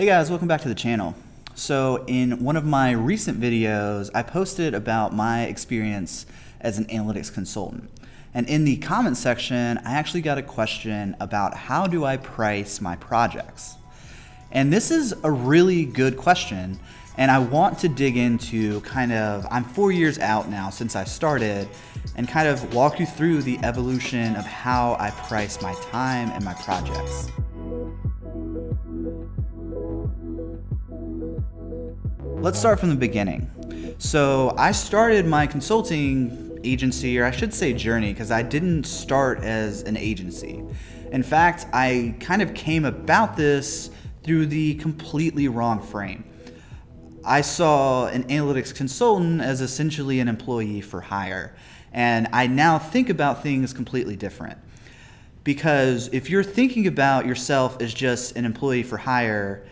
Hey guys, welcome back to the channel. So in one of my recent videos, I posted about my experience as an analytics consultant. And in the comment section, I actually got a question about how do I price my projects? And this is a really good question. And I want to dig into kind of, I'm 4 years out now since I started, and kind of walk you through the evolution of how I price my time and my projects. Let's start from the beginning. So I started my consulting agency, or I should say journey, because I didn't start as an agency. In fact, I kind of came about this through the completely wrong frame. I saw an analytics consultant as essentially an employee for hire. And I now think about things completely different. Because if you're thinking about yourself as just an employee for hire,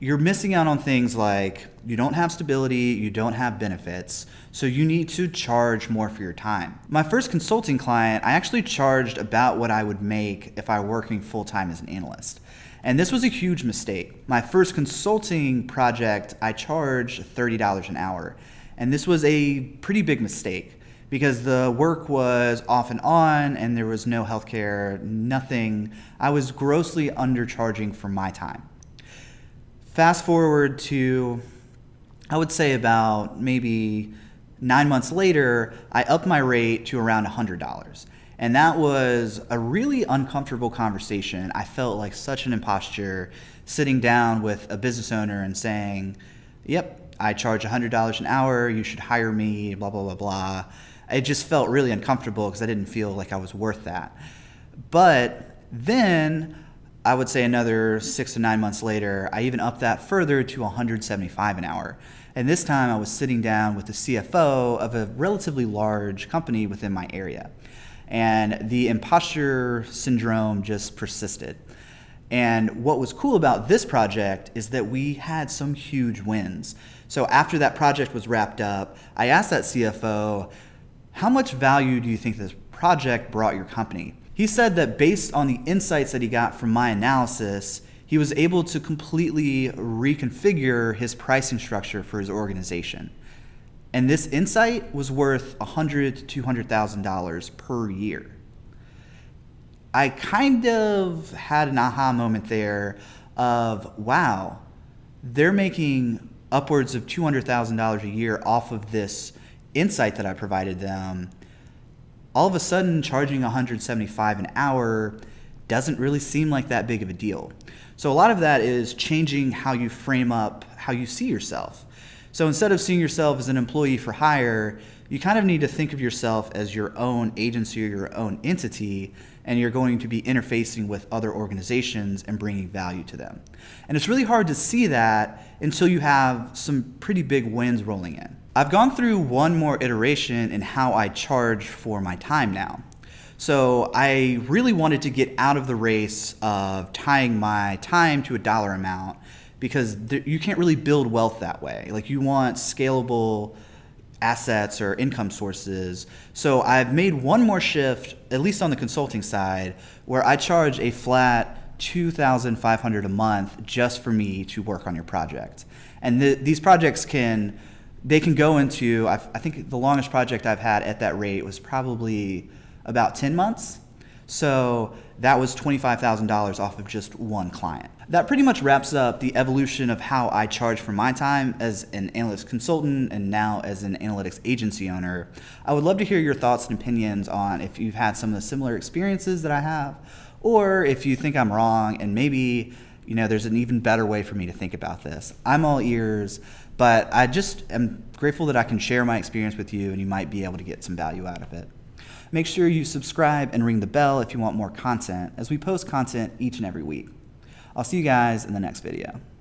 you're missing out on things like you don't have stability, you don't have benefits, so you need to charge more for your time. My first consulting client, I actually charged about what I would make if I were working full-time as an analyst. And this was a huge mistake. My first consulting project, I charged $30 an hour. And this was a pretty big mistake because the work was off and on and there was no healthcare, nothing. I was grossly undercharging for my time. Fast forward to, I would say about maybe 9 months later, I upped my rate to around $100. And that was a really uncomfortable conversation. I felt like such an imposter sitting down with a business owner and saying, yep, I charge $100 an hour, you should hire me, blah, blah, blah, blah. It just felt really uncomfortable because I didn't feel like I was worth that. But then I would say another 6 to 9 months later, I even upped that further to $175 an hour. And this time I was sitting down with the CFO of a relatively large company within my area. And the imposter syndrome just persisted. And what was cool about this project is that we had some huge wins. So after that project was wrapped up, I asked that CFO, how much value do you think this project brought your company? He said that based on the insights that he got from my analysis, he was able to completely reconfigure his pricing structure for his organization. And this insight was worth $100,000 to $200,000 per year. I kind of had an aha moment there of, wow, they're making upwards of $200,000 a year off of this insight that I provided them. All of a sudden, charging $175 an hour doesn't really seem like that big of a deal. So a lot of that is changing how you frame up how you see yourself. So instead of seeing yourself as an employee for hire, you kind of need to think of yourself as your own agency or your own entity, and you're going to be interfacing with other organizations and bringing value to them. And it's really hard to see that until you have some pretty big wins rolling in. I've gone through one more iteration in how I charge for my time now. So I really wanted to get out of the race of tying my time to a dollar amount, because you can't really build wealth that way. Like, you want scalable assets or income sources. So I've made one more shift, at least on the consulting side, where I charge a flat $2,500 a month just for me to work on your project. And these projects can, they can go into, I think the longest project I've had at that rate was probably about 10 months. So that was $25,000 off of just one client. That pretty much wraps up the evolution of how I charge for my time as an analytics consultant and now as an analytics agency owner. I would love to hear your thoughts and opinions on if you've had some of the similar experiences that I have, or if you think I'm wrong and maybe, you know, there's an even better way for me to think about this. I'm all ears, but I just am grateful that I can share my experience with you and you might be able to get some value out of it. Make sure you subscribe and ring the bell if you want more content, as we post content each and every week. I'll see you guys in the next video.